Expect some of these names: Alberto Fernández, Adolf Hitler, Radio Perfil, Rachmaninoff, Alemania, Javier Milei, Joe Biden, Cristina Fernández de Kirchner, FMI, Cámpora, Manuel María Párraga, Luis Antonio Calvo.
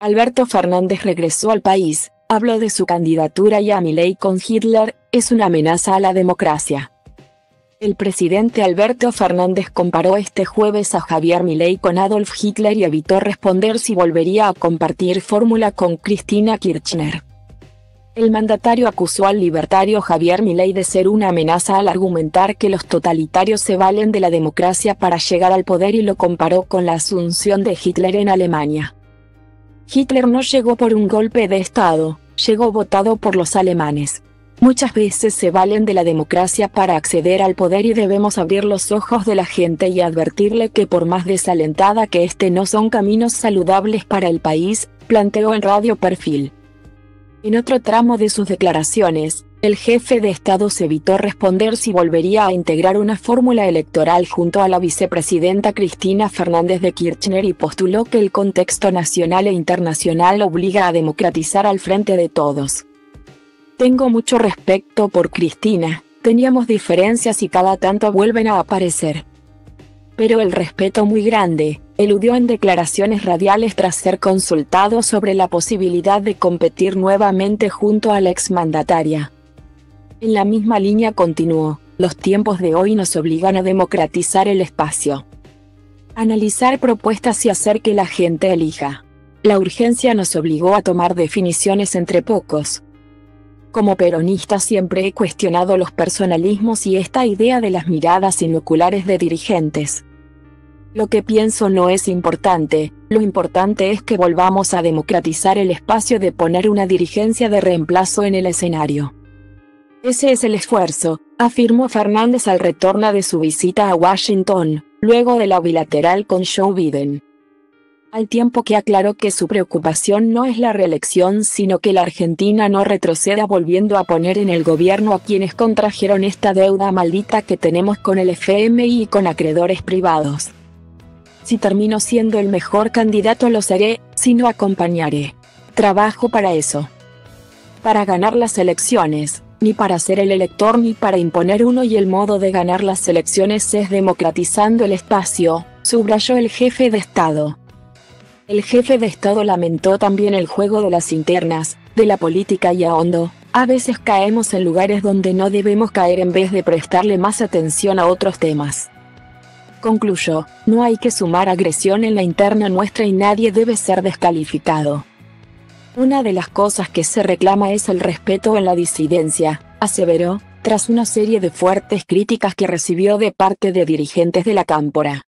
Alberto Fernández regresó al país, habló de su candidatura y a Milei con Hitler, es una amenaza a la democracia. El presidente Alberto Fernández comparó este jueves a Javier Milei con Adolf Hitler y evitó responder si volvería a compartir fórmula con Cristina Kirchner. El mandatario acusó al libertario Javier Milei de ser una amenaza al argumentar que los totalitarios se valen de la democracia para llegar al poder y lo comparó con la asunción de Hitler en Alemania. Hitler no llegó por un golpe de Estado, llegó votado por los alemanes. Muchas veces se valen de la democracia para acceder al poder y debemos abrir los ojos de la gente y advertirle que por más desalentada que esté no son caminos saludables para el país, planteó en Radio Perfil. En otro tramo de sus declaraciones, el jefe de Estado se evitó responder si volvería a integrar una fórmula electoral junto a la vicepresidenta Cristina Fernández de Kirchner y postuló que el contexto nacional e internacional obliga a democratizar al frente de todos. Tengo mucho respeto por Cristina, teníamos diferencias y cada tanto vuelven a aparecer. Pero el respeto muy grande, eludió en declaraciones radiales tras ser consultado sobre la posibilidad de competir nuevamente junto a la exmandataria. En la misma línea continuó, los tiempos de hoy nos obligan a democratizar el espacio. Analizar propuestas y hacer que la gente elija. La urgencia nos obligó a tomar definiciones entre pocos. Como peronista siempre he cuestionado los personalismos y esta idea de las miradas inoculares de dirigentes. Lo que pienso no es importante, lo importante es que volvamos a democratizar el espacio de poner una dirigencia de reemplazo en el escenario. Ese es el esfuerzo, afirmó Fernández al retorno de su visita a Washington, luego de la bilateral con Joe Biden. Al tiempo que aclaró que su preocupación no es la reelección sino que la Argentina no retroceda volviendo a poner en el gobierno a quienes contrajeron esta deuda maldita que tenemos con el FMI y con acreedores privados. Si termino siendo el mejor candidato lo seré, si no acompañaré. Trabajo para eso. Para ganar las elecciones, ni para ser el elector ni para imponer uno y el modo de ganar las elecciones es democratizando el espacio, subrayó el jefe de Estado. El jefe de Estado lamentó también el juego de las internas, de la política y ahondó, a veces caemos en lugares donde no debemos caer en vez de prestarle más atención a otros temas. Concluyó, no hay que sumar agresión en la interna nuestra y nadie debe ser descalificado. Una de las cosas que se reclama es el respeto en la disidencia, aseveró, tras una serie de fuertes críticas que recibió de parte de dirigentes de la Cámpora.